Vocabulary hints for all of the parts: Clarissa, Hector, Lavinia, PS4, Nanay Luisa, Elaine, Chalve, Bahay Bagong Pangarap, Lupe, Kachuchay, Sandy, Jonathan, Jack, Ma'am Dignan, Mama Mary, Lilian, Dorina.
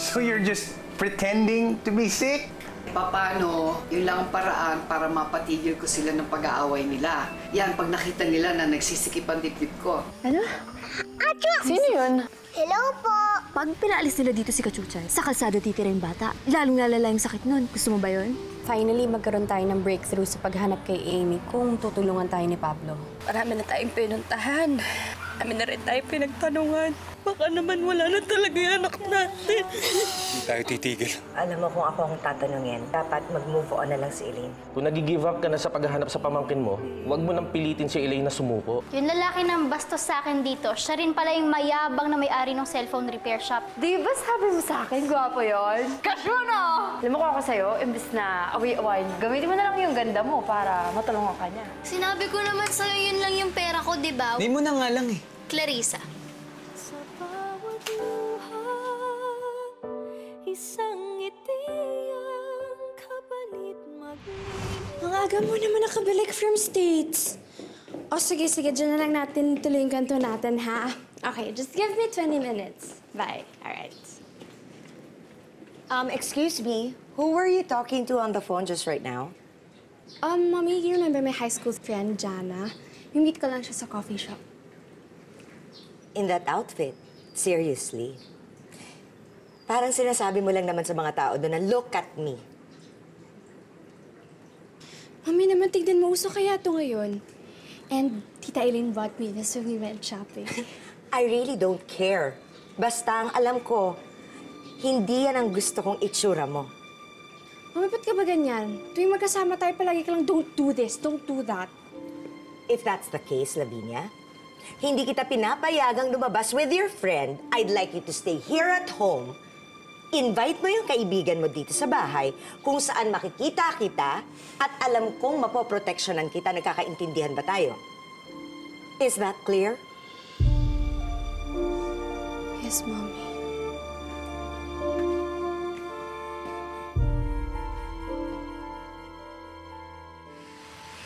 So you're just pretending to be sick? Paano, yun lang ang paraan para mapatigil ko sila ng pag-aaway nila. Yan, pag nakita nila na nagsisikip ang dibdib ko. Ano? Achoo! Sino yun? Hello po! Pag pinaalis nila dito si Kachuchay, sa kalsado titira yung bata. Lalong lalala yung sakit nun. Gusto mo ba yun? Finally, magkaroon tayo ng breakthrough sa paghanap kay Amy kung tutulungan tayo ni Pablo. Marami na tayong pinuntahan. Marami na rin tayong pinagtanungan. Baka naman wala na talaga yung anak natin. Hindi tayo titigil. Alam mo, kung ako ang tatanungin, dapat mag-move on na lang si Elaine. Kung nag-give up ka na sa paghahanap sa pamangkin mo, huwag mo nang pilitin si Elaine na sumuko. Yung lalaki nang bastos sa akin dito, siya rin pala yung mayabang na may-ari ng cellphone repair shop. Di ba sabi mo sa akin, gwapo yun? Kashuno! Alam mo ko ako sa'yo, imbis na away-away, gamitin mo na lang yung ganda mo para matulungan ka niya. Sinabi ko naman sa'yo, yun lang yung pera ko, di ba? Di mo na nga lang eh. Clarissa. Isang ngiti ang kapalit mag-ibig. Ang aga mo naman nakabalik from States. O sige, sige. Diyan na lang natin tuloy yung kanto natin, ha? Okay, just give me 20 minutes. Bye. Alright. Excuse me. Who were you talking to on the phone just right now? Mommy, you remember my high school friend, Jana? Yung meet ko lang siya sa coffee shop. In that outfit? Seriously? Parang sinasabi mo lang naman sa mga tao doon na, look at me. Mami naman, tignan mo, uso kaya ito ngayon. And Tita Elaine bought me this when we went shopping. I really don't care. Basta ang alam ko, hindi yan ang gusto kong itsura mo. Mami, ba't ka ba ganyan? Tuwing magkasama tayo, palagi ka lang, don't do this, don't do that. If that's the case, Lavinia, hindi kita pinapayagang lumabas with your friend. I'd like you to stay here at home. Invite mo yung kaibigan mo dito sa bahay kung saan makikita kita at alam kong mapoproteksyonan kita. Nagkakaintindihan ba tayo? Is that clear? Yes, Mommy.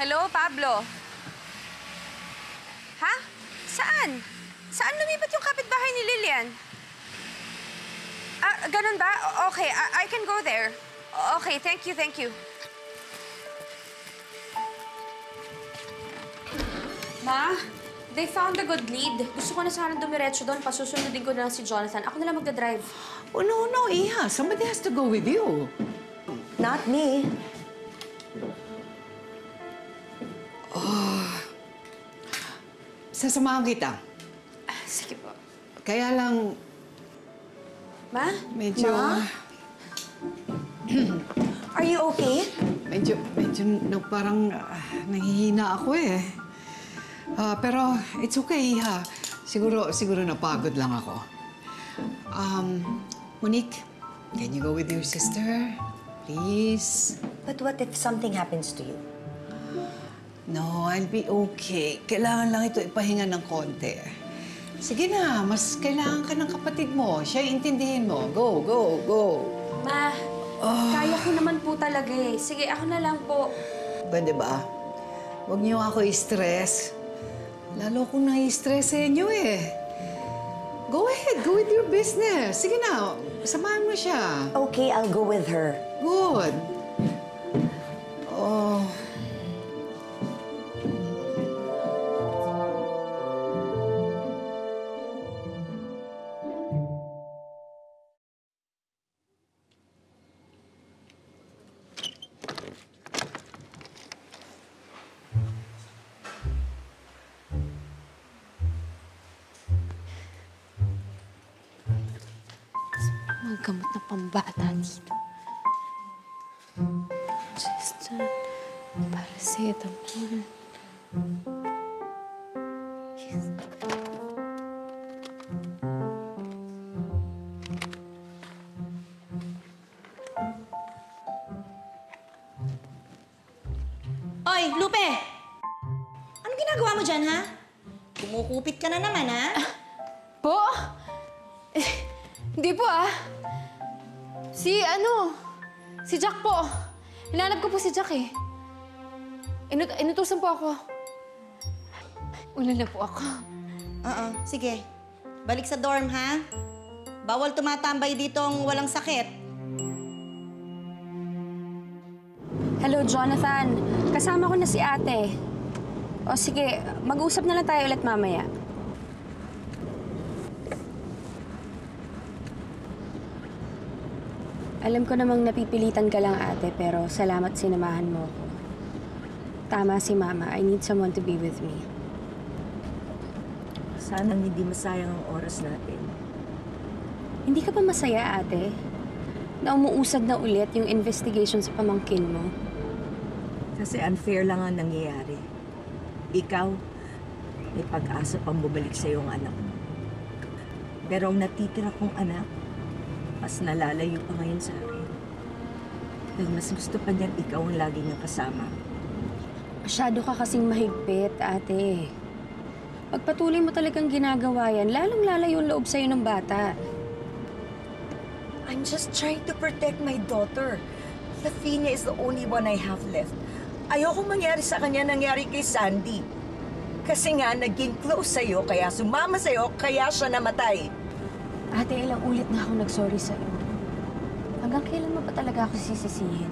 Hello, Pablo. Ha? Saan? Saan lumipat yung kapitbahay ni Lilian? Ah, ganun ba? Okay, I can go there. Okay, thank you, thank you. Ma, they found a good lead. Gusto ko na sana dumiretso doon. Pasusunodin ko na lang si Jonathan. Ako na lang magdadrive. Oh, no, no, Iha. Somebody has to go with you. Not me. Oh. Sasamahan kita. Ah, sige po. Kaya lang... Ma? Medyo... Ma? Are you okay? Medyo no, parang nangihina ako eh. Pero it's okay, ha. Siguro napagod lang ako. Monique, can you go with your sister? Please? But what if something happens to you? No, I'll be okay. Kailangan lang ito ipahinga ng konti. Sige na, mas kailangan ka ng kapatid mo. Siya intindihin mo. Go, go, go. Ma, kaya ko naman po talaga eh. Sige, ako na lang po. Pwede ba? Huwag niyo ako i-stress. Lalo kong nai-stress sa inyo eh. Go ahead, go with your business. Sige na, samahan mo siya. Okay, I'll go with her. Good. Oh... Gamot na pambata dito. Just para sa'yo, tampunan. Yes. Oy, Lupe! Anong ginagawa mo dyan, ha? Kumukupit ka na naman, ha? Po? Hindi po, ah. Si Jack po. Hinanap ko po si Jack eh. Inutusan po ako. Una na po ako. Oo, sige. Balik sa dorm, ha? Bawal tumatambay ditong walang sakit. Hello, Jonathan. Kasama ko na si ate. O sige, mag-usap na lang tayo ulit mamaya. Alam ko namang napipilitan ka lang, ate, pero salamat sinamahan mo ko. Tama si Mama. I need someone to be with me. Sana hindi masayang ang oras natin. Hindi ka pa masaya, ate? Na umuusad na ulit yung investigation sa pamangkin mo? Kasi unfair lang ang nangyayari. Ikaw, may pag-asa pang bumalik sa iyong anak mo. Pero ang natitira kong anak, mas nalalayo pa ngayon sa akin. Dahil mas gusto pa niyan ikaw ang lagi niyang kasama. Masyado ka kasing mahigpit, ate. Pagpatuloy mo talagang ginagawa yan, lalong lalayo ang loob sa'yo ng bata. I'm just trying to protect my daughter. Lavinia is the only one I have left. Ayokong mangyari sa kanya nangyari kay Sandy. Kasi nga, naging close sa'yo, kaya sumama sa'yo, kaya siya namatay. Ate, ilang ulit na ako nagsorry sa'yo. Hanggang kailan mo pa talaga ako sisisihin?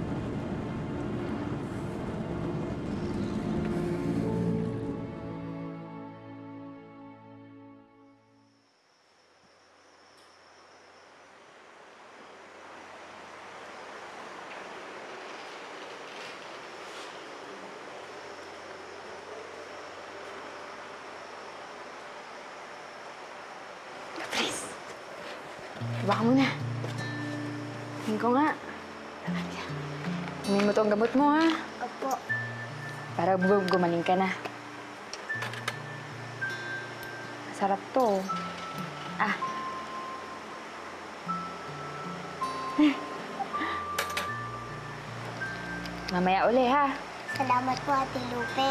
Iba ka muna. Tingin ko nga. Tingin mo to ang gabot mo, ha? Opo. Para gumaling ka na. Masarap to. Ah. Mamaya uli, ha? Salamat po, Ate Lupe.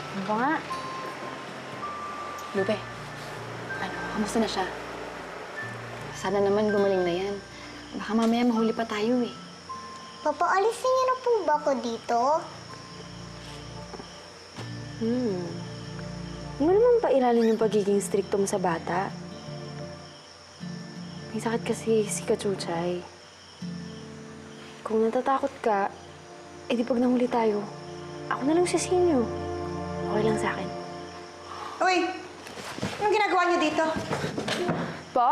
Tingin ko nga. Lupe, ano, kamusta na siya? Sana naman gumaling na yan. Baka mamaya mahuli pa tayo eh. Papa, alisin niyo na po ba ako dito? Hindi mo naman pairalin yung pagiging stricto mo sa bata. May sakit kasi si Kachuchay. Kung natatakot ka, edi pag nahuli tayo, ako na lang siyasin niyo. Okay lang sa akin. Uy! Anong ginagawa niyo dito? Po?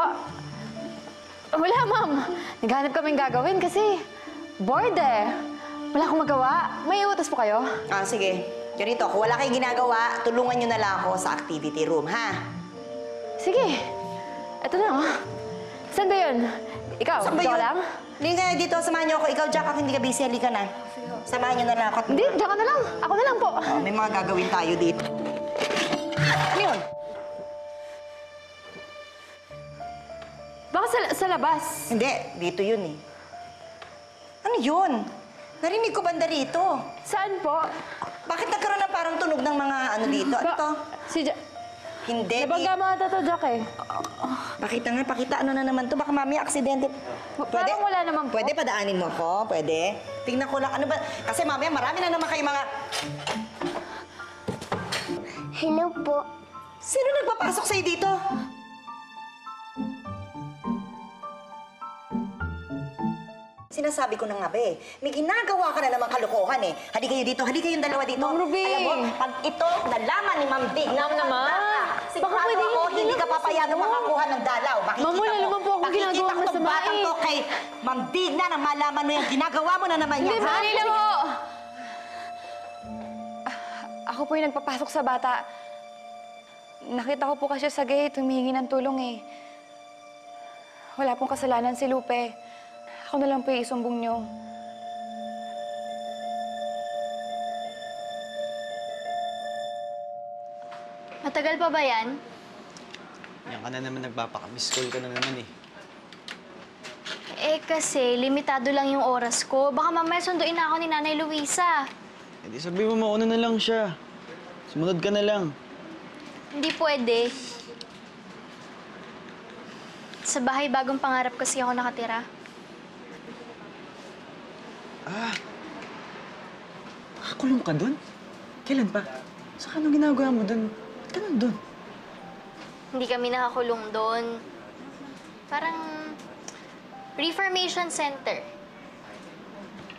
Wala, Ma'am. Naghanap kaming gagawin kasi bored eh. Wala akong magawa. May utos po kayo? Ah, sige. Ganito, kung wala kayong ginagawa, tulungan niyo na lang ako sa activity room, ha? Sige. Ito na, oh. Saan ba yun? Ikaw? Saan ba yun? Lang? Hindi kaya dito. Samahan niyo ako. Ikaw, Jack, hindi ka busy. Halika na. Samahan niyo na lang ako. Hindi, Jack na lang. Ako na lang po. Oh, may mga gagawin tayo dito. Ano yun? Baka sa labas. Hindi. Dito yun eh. Ano yun? Narinig ko banda rito. Saan po? Bakit nagkaroon na parang tunog ng mga ano dito? Ano to? Si Jack. Hindi. Nabangga mga tato, Jack eh. Pakita nga. Pakita ano na naman to. Baka mamaya aksidente. Parang wala naman po. Pwede padaanin mo ko. Pwede. Tingnan ko lang. Ano ba? Kasi mamaya marami na naman kayo mga... Hello po. Sino nagpapasok sa'yo dito? Sinasabi ko na nga ba eh, may ginagawa ka na namang kalokohan eh. Hali kayo dito, hali kayong dalawa dito. Ma'am Ruby! Alam mo, pag ito nalaman ni Ma'am Dignan naman, sigurado ako hindi ka papayagang makakuha ng dalaw. Makikita mo, makikita ko itong batang to kay Ma'am Dignan na malaman mo yung ginagawa mo na naman niya. Hindi, mali lang ho! Ako po yung nagpapasok sa bata. Nakita ko po kasi sa gate, humihingi ng tulong eh. Wala pong kasalanan si Lupe. Ako na lang po isumbong niyo. Matagal pa ba yan? Yan ka na naman nagpapakamiss. School ka na naman eh. Eh kasi, limitado lang yung oras ko. Baka mamaya sunduin na ako ni Nanay Luisa. Eh di sabi mo, mauna na lang siya. Sumunod ka na lang. Hindi pwede. Sa bahay, bagong pangarap kasi ako nakatira. Ah! Nakakulong ka doon? Kailan pa? Saka anong ginagawa mo doon? Ba't ka nandun? Hindi kami nakakulong doon. Parang reformation center.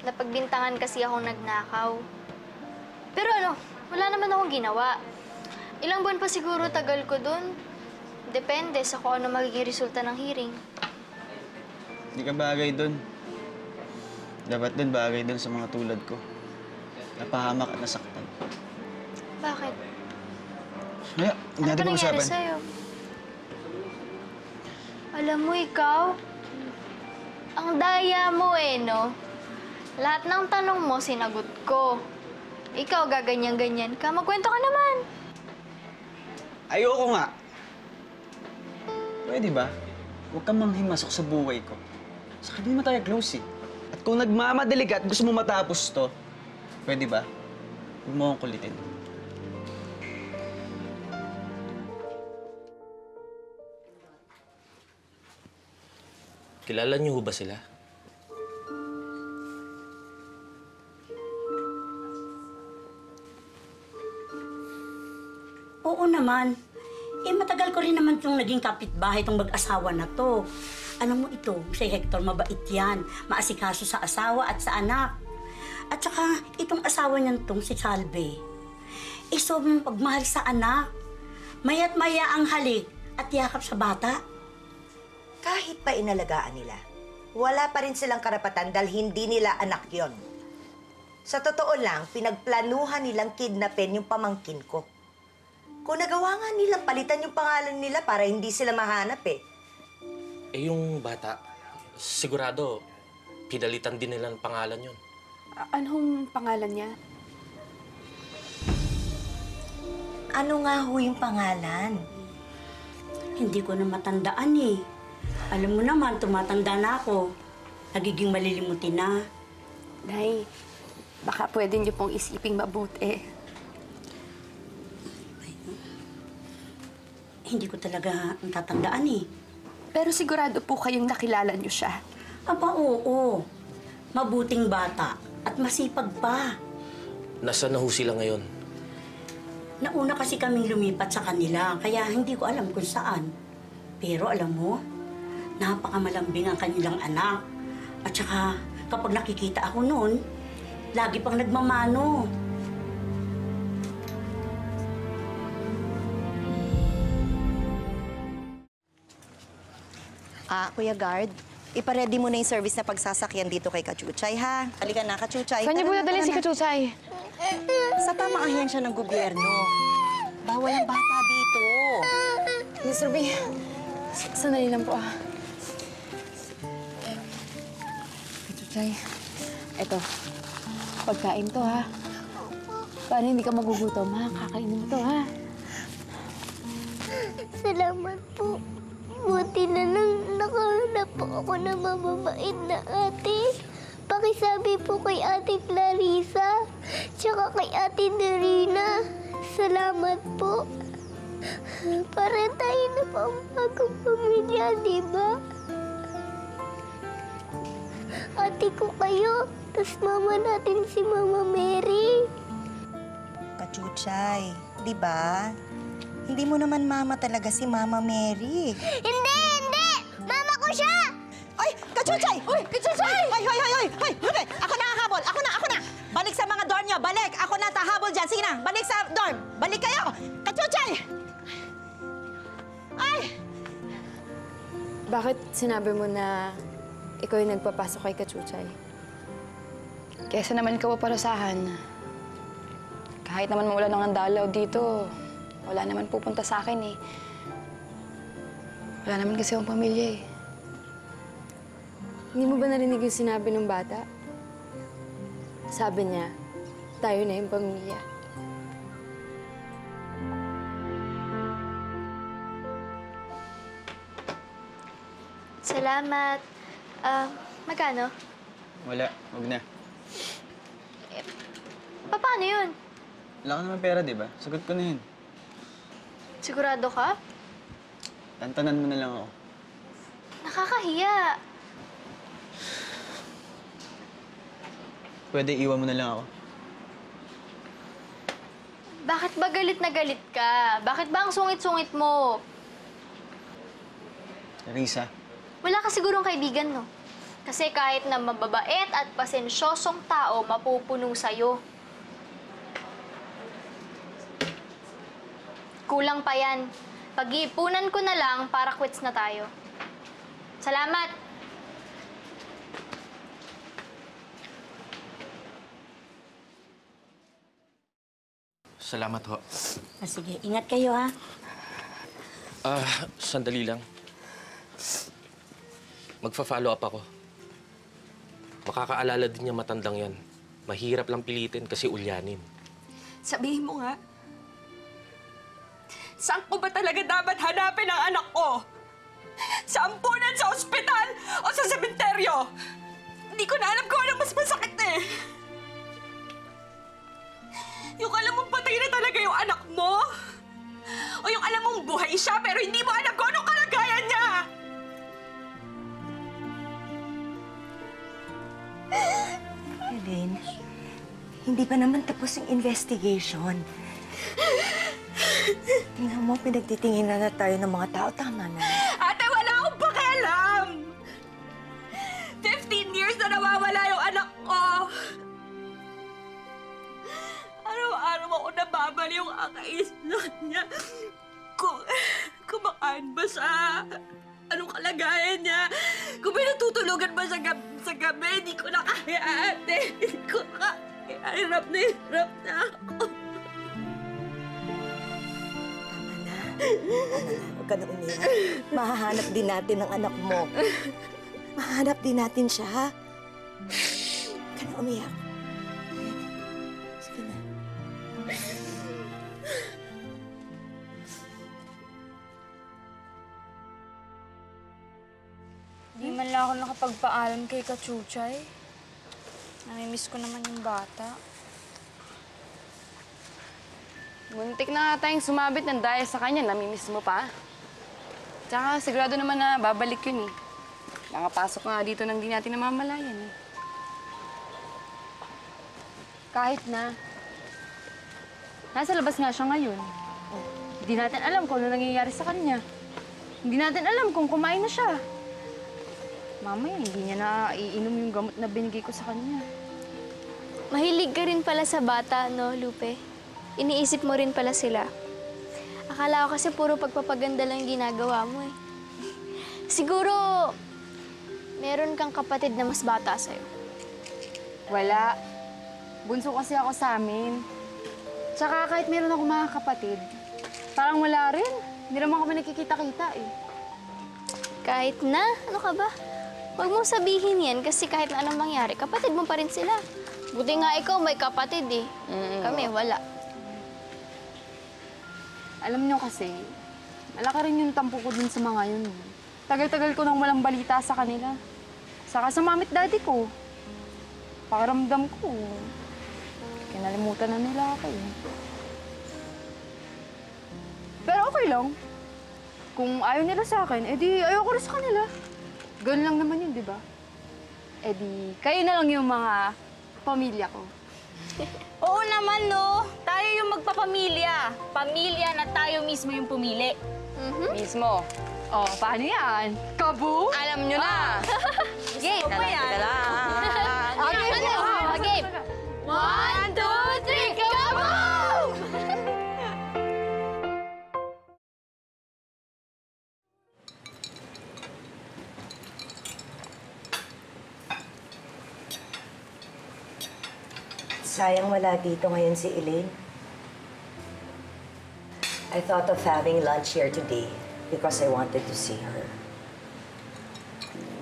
Napagbintangan kasi akong nagnakaw. Pero ano, wala naman akong ginawa. Ilang buwan pa siguro tagal ko doon. Depende sa kung ano magiging resulta ng hearing. Hindi ka bagay doon. Dapat doon bagay doon sa mga tulad ko. Napahamak at nasaktan. Bakit? Kaya, ano ba nangyari sa'yo? Alam mo, ikaw, ang daya mo eh, no? Lahat ng tanong mo, sinagot ko. Ikaw, gaganyan-ganyan ka. Magkwento ka naman. Ayoko nga. Pwede ba? Huwag kang manghimasok sa buhay ko. Saka hindi naman tayo close eh. At kung nagmamadali ka at gusto mo matapos to, pwede ba? Huwag mo akong kulitin. Kilala niyo ba sila? Oo naman. Eh, matagal ko rin naman itong naging kapitbahay itong mag-asawa na to. Alam mo ito, si Hector mabait yan. Maasikaso sa asawa at sa anak. At saka, itong asawa niyan itong si Chalve. Eh, sobrang pagmahal sa anak. Maya't maya ang halik at yakap sa bata. Kahit pa inalagaan nila, wala pa rin silang karapatan dahil hindi nila anak yon. Sa totoo lang, pinagplanuhan nilang kidnapin yung pamangkin ko. Kung nagawa nga nilang palitan yung pangalan nila para hindi sila mahanap eh. Eh yung bata, sigurado, pinalitan din nila ng pangalan yon. Anong pangalan niya? Ano nga ho yung pangalan? Hindi ko na matandaan eh. Alam mo naman, tumatanda na ako. Nagiging malilimutin na. Nay, baka pwede niyo pong isiping mabuti. Ay, hindi ko talaga natatandaan eh. Pero sigurado po kayong nakilala niyo siya. Aba, oo. Mabuting bata at masipag pa. Nasaan na ho sila ngayon? Nauna kasi kaming lumipat sa kanila, kaya hindi ko alam kung saan. Pero alam mo, napakamalambing ang kanilang anak. At saka, kapag nakikita ako noon, lagi pang nagmamano. Ah, Kuya Guard, iparedy mo na yung service na pagsasakyan dito kay Kachuchay, ha? Halika na, Kachuchay. Saan niyo po nadalhin si Kachuchay? Sa tamang ahensya ng gobyerno. Bawal ang bata dito. Miss Ruby, sanali lang po, ah. Chay, eto. Pagkain to, ha? Paano hindi ka magugutom, ha? Kakainin mo to, ha? Salamat po. Buti na lang nakahanap po ako ng mababait na ate. Pakisabi po kay Ate Clarissa, tsaka kay Ate Dorina. Salamat po. Para tayo na po ang bagong pamilya, di ba? Ate ko kayo, tas mama natin si Mama Mary. Kachuchay, di ba? Hindi mo naman mama talaga si Mama Mary. Hindi, hindi! Mama ko siya! Ay, Kachuchay! Uy, Kachuchay! Hoy! Okay, ako na hahabol! Ako na! Balik sa mga dorm niyo, balik! Ako na tahabol dyan! Sige na, balik sa dorm! Balik kayo! Kachuchay! Ay! Bakit sinabi mo na ikaw yung nagpapasok kay Kachuchay? Kesa naman ikaw paparusahan. Kahit naman maulan ng dalaw dito, wala naman pupunta sa akin eh. Wala naman kasi akong pamilya eh. Hindi mo ba narinig yung sinabi ng bata? Sabi niya, tayo na yung pamilya. Salamat. Magkano? Wala. Huwag na. Eh, paano yun? Wala ka naman pera, di ba? Sagot ko na yun. Sigurado ka? Tantanan mo na lang ako. Nakakahiya. Pwede iwan mo na lang ako. Bakit ba galit na galit ka? Bakit ba ang sungit-sungit mo? Clarissa. Wala ka sigurong kaibigan, no? Kasi kahit na mababait at pasensyosong tao, mapupuno sa'yo. Kulang pa yan. Pag-iipunan ko na lang para quits na tayo. Salamat! Salamat ho. Ah, sige, ingat kayo, ha? Sandali lang. Magfa-follow up ako. Makakaalala din niya matandang yan. Mahirap lang pilitin kasi ulyanin. Sabihin mo nga, saan ko ba talaga dapat hanapin ang anak ko? Sa ampunan, sa ospital, o sa sementeryo? Hindi ko na alam kung anong mas masakit eh. Yung alam mong patay na talaga yung anak mo? O yung alam mong buhay siya pero hindi mo alam kung anong kalagayan niya? Elaine, hindi pa naman tapos yung investigation. Tingnan mo, pinagtitingin na tayo ng mga tao. Tama na. Ate, wala akong pakialam! 15 years na nawawala yung anak ko. Araw-araw ako nababali yung akaislan niya. Kumakain ba siya? Anong kalagayan niya? Kung may natutulugan ba sa gabi? Hindi ko na kaya, ate. Hindi ko kaya. Hirap na ako. Huwag ka na umiyak. Mahahanap din natin ang anak mo. Mahanap din natin siya, ha? Huwag ka na umiyak. Sige na. Di man lang ako nakapagpaalam kay Kachuchay. Namimiss ko naman yung bata. Muntik na nga tayong sumabit ng dahil sa kanya. Namimiss mo pa. Tsaka sigurado naman na babalik yun eh. Nakapasok nga dito nang di natin namamalayan eh. Kahit na. Nasa labas nga siya ngayon. Hindi natin alam kung ano nangyayari sa kanya. Hindi natin alam kung kumain na siya. Mamaya, hindi niya na iinom yung gamot na binigay ko sa kanya. Mahilig ka rin pala sa bata, no, Lupe? Iniisip mo rin pala sila. Akala ko kasi puro pagpapaganda lang ginagawa mo eh. Siguro, meron kang kapatid na mas bata sa'yo. Wala. Bunso kasi ako sa amin. Tsaka kahit meron ako mga kapatid, parang wala rin. Hindi naman kami nakikita-kita eh. Kahit na? Ano ka ba? Huwag mong sabihin yan kasi kahit na anong mangyari, kapatid mo pa rin sila. Buti nga ikaw may kapatid eh. Kami, wala. Alam niyo kasi, malaki rin yung tampo ko din sa mga yun. Tagal-tagal ko nang walang balita sa kanila. Saka sa mami't daddy ko. Pakiramdam ko. Kinalimutan na nila ako eh. Pero okay lang. Kung ayaw nila sa akin, edi ayaw ko rin sa kanila. Ganun lang naman yun, di ba? Edi kayo na lang yung mga pamilya ko. Oo naman, no? Tayo yung magpapamilya. Pamilya na tayo mismo yung pumili. Mismo. O, paano yan? Kabu? Alam nyo na. Game. Game. 1, 2, 3, kabu! Sayang wala dito ngayon si Elaine. I thought of having lunch here today because I wanted to see her.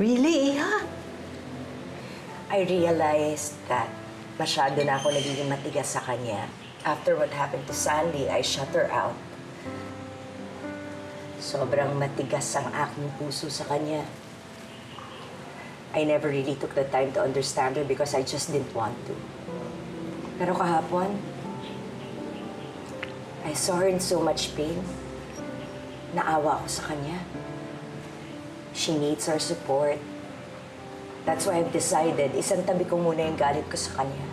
Really, Iha? I realized that masyado na ako nagiging matigas sa kanya. After what happened to Sandy, I shut her out. Sobrang matigas ang aking puso sa kanya. I never really took the time to understand her because I just didn't want to. Pero kahapon, I saw her in so much pain. Naawa ako sa kanya. She needs our support. That's why I've decided, isang tabi ko muna yung galit ko sa kanya.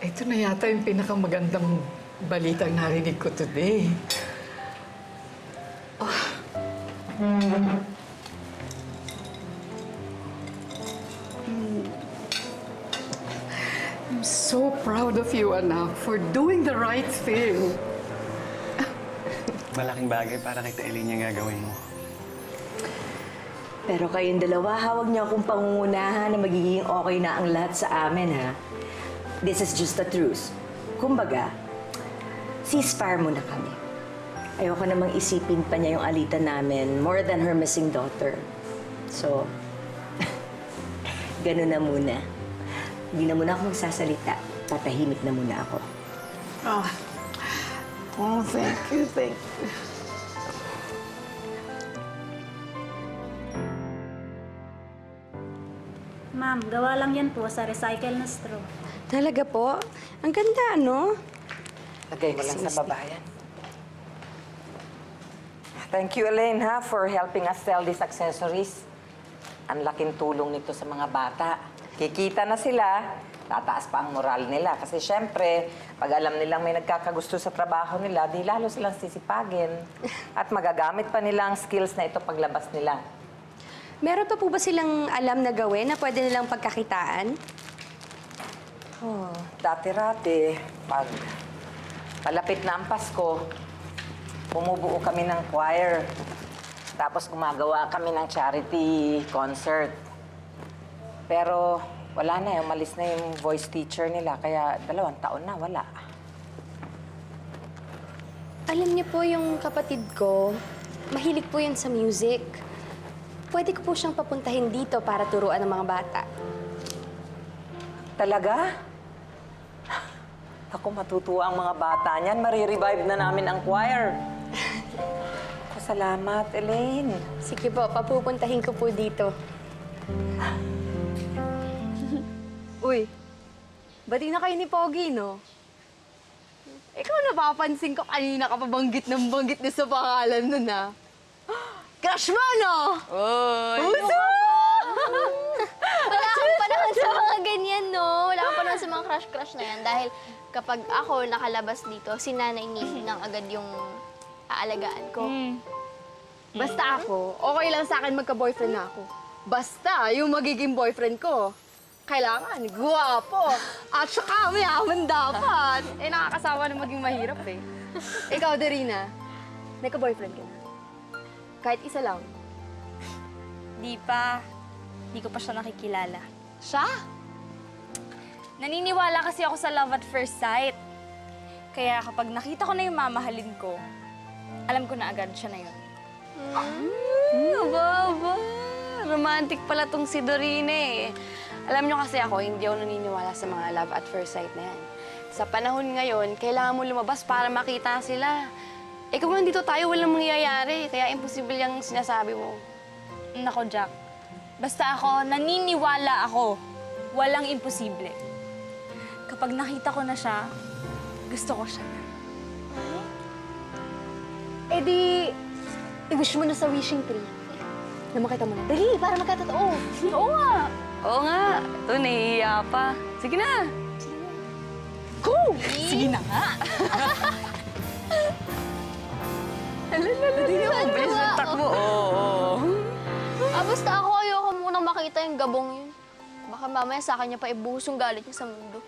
Ito na yata yung pinakamagandang balitang narinig ko today. Oh. I'm so proud of you, anak, for doing the right thing. Malaking bagay para kay Elaine yung gagawin mo. Pero kayong dalawa, huwag niyo akong pangungunahan na magiging okay na ang lahat sa amin, ha? This is just a truce. Kumbaga, ceasefire muna kami. Ayoko namang isipin pa niya yung alitan namin more than her missing daughter. So, ganun na muna. Hindi na muna akong magsasalita. Tatahimik na muna ako. Oh, oh thank you, thank you. Ma'am, gawa lang yan po sa recycle na straw. Talaga po? Ang ganda, ano? Lagay mo lang sa babayan. Thank you, Elaine, ha, for helping us sell these accessories. Ang laking tulong nito sa mga bata. Kikita na sila, tataas pa ang moral nila. Kasi siyempre, pag alam nilang may nagkakagusto sa trabaho nila, di lalo silang sisipagin. At magagamit pa nila ang skills na ito paglabas nila. Meron pa po ba silang alam na gawin na pwede nilang pagkakitaan? Oh, dati-rati, pag palapit na ang Pasko, pumubuo kami ng choir. Tapos gumagawa kami ng charity concert. Pero wala na, umalis na yung voice teacher nila. Kaya 2 taon na, wala. Alam niyo po yung kapatid ko, mahilig po yan sa music. Pwede ko po siyang papuntahin dito para turuan ng mga bata. Talaga? Ako, matutuwa ang mga bata niyan. Marirevive na namin ang choir. Salamat, Elaine. Sige po, papupuntahin ko po dito. Uy, ba't di na kayo ni Pogi, no? Ikaw, napapansin ko kanina ka pabanggit ng banggit na sa pangalan nun, ha? Crush mo, no? Oy! Uso! Wala kang panahon sa mga ganyan, no? Wala kang panahon sa mga crush-crush na yan. Dahil kapag ako nakalabas dito, si Nanay Luisa nang agad yung aalagaan ko. Basta ako, okay lang sa akin magka-boyfriend na ako. Basta yung magiging boyfriend ko, kailangan guwapo. At saka mayaman dapat. Eh, nakakasawa na maging mahirap, eh. Ikaw, Dorina, nagka-boyfriend ka na? Kahit isa lang? Di pa. Di ko pa siya nakikilala. Siya? Naniniwala kasi ako sa love at first sight. Kaya kapag nakita ko na yung mamahalin ko, alam ko na agad siya na yun. Aba. Romantic pala tong si Dorina, eh. Alam niyo kasi ako, hindi ako naniniwala sa mga love at first sight na yan. Sa panahon ngayon, kailangan mo lumabas para makita sila. Eh, kung nandito tayo, walang mangyayari. Kaya imposible yung sinasabi mo. Nako, Jack. Basta ako, naniniwala ako. Walang imposible. Kapag nakita ko na siya, gusto ko siya. Eh di, i-wish mo na sa wishing tree. Na makita mo na. Dali, para magkatotoo. Oo nga. Oo nga. Ito, nahihiya pa. Sige na. Sige na. Go! Sige na nga. Hindi mo bilis ng takbo. Basta ako, ayoko munang makita yung gabong yun. Baka mamaya sa akin niya pa ibuhos yung galit niya sa mundo.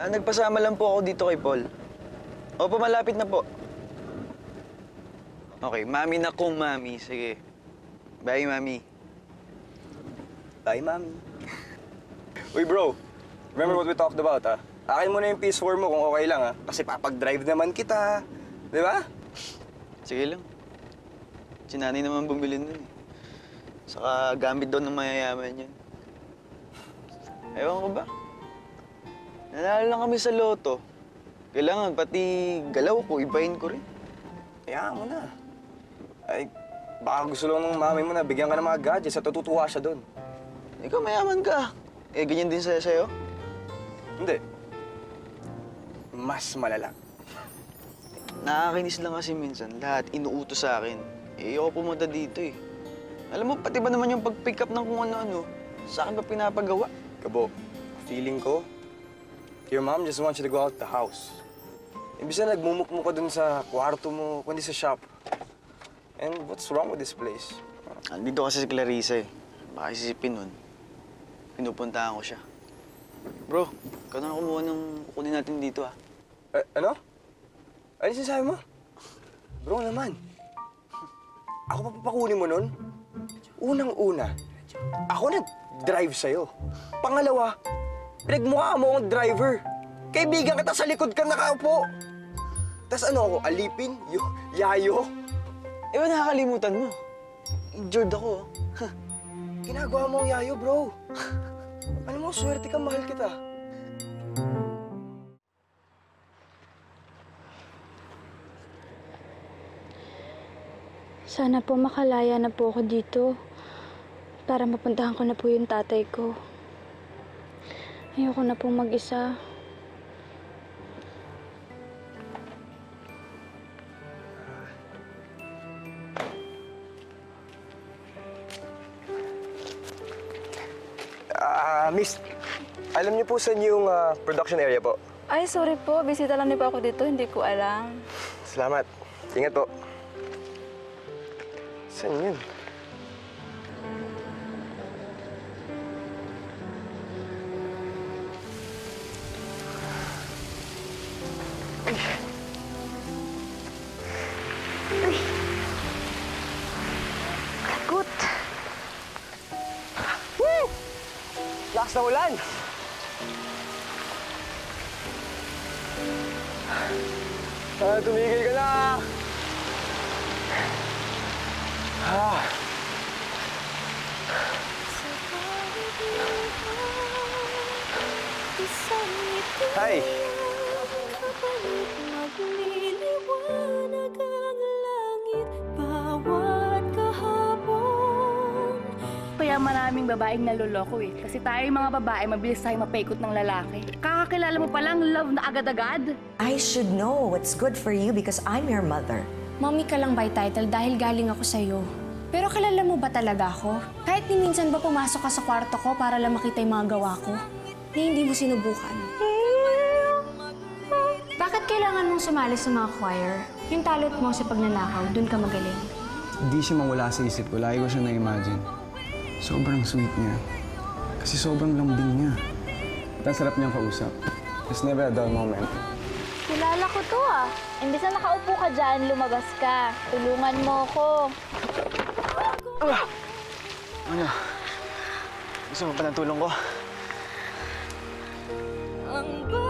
Nagpasama lang po ako dito kay Paul. Opo, malapit na po. Okay, mami na kung mami. Sige. Bye, mami. Bye, mami. Uy, bro. Remember what we talked about, ha? Akin muna yung PS4 mo kung okay lang, ha? Kasi papag-drive naman kita. Di ba? Sige lang. Si nanay naman bumili nun, eh. Saka gamit daw ng mayayaman yan. Ewan ko ba? Nanalo lang kami sa loto. Kailangan pati galaw ko, ibahin ko rin. Kayaan mo na. Ay, baka gusto lang ng mami mo na bigyan ka ng mga gadgets at tutuwa siya doon. Ikaw mayaman ka. Eh, ganyan din sa'yo? Hindi. Mas malala. Nakakainis lang kasi minsan. Lahat inuutos sa akin. Eh, ako pumunta dito, eh. Alam mo, pati ba naman yung pag-pick up ng kung ano-ano? Saan ba pinapagawa? Kabo, feeling ko, your mom just wants you to go out the house. Imbis na nagmumukmo ka dun sa kwarto mo, kundi sa shop. And what's wrong with this place? Andito kasi si Clarissa eh. Baka isipin nun, pinupuntaan ko siya. Bro, ikaw na kumuha ng kukunin natin dito ah. Eh, ano? Ano yung sinasabi mo? Bro naman, ako papakunin mo nun? Unang-una, ako nag-drive sa'yo. Pangalawa, pinagmukha mo akong driver. Kaibigan kita, sa likod ka nakaupo. Tapos ano ako, alipin, yayo. Eh, ba nakakalimutan mo? Injured ako. Ginagawa mo ang yayo, bro. Ano mo, swerte ka, mahal kita. Sana po makalaya na po ako dito para mapuntahan ko na po yung tatay ko. Ayoko na pong mag-isa. Miss, alam niyo po saan yung production area po? Ay, sorry po. Bisita lang niyo po ako dito. Hindi ko alam. Salamat. Ingat po. Saan yun? Lagot! Woo! Lakas na ulan! Sana tumigil ka na! Ah. Hi! Magliliwanag ang langit bawat kahapon. Kaya maraming babaeng naloloko eh. Kasi tayo mga babae, mabilis tayong mapaikot ng lalaki. Kakakilala mo palang love na agad-agad. I should know what's good for you because I'm your mother. Mommy ka lang by title dahil galing ako sa'yo. Pero kilala mo ba talaga ako? Kahit ni minsan ba pumasok ka sa kwarto ko para lang makita yung mga gawa ko? Na hindi mo sinubukan. Bakit kailangan mong sumali sa mga choir? Yung talent mo sa pagnanakaw, dun ka magaling. Hindi siya mawala sa isip ko. Lagi ko siya na-imagine. Sobrang sweet niya. Kasi sobrang lambing niya. At ang sarap niyang kausap. There's never a dull moment. Kilala ko to ah. Imbis na nakaupo ka dyan, lumabas ka. Tulungan mo ko. Ano? Gusto mo pa ng tulong ko?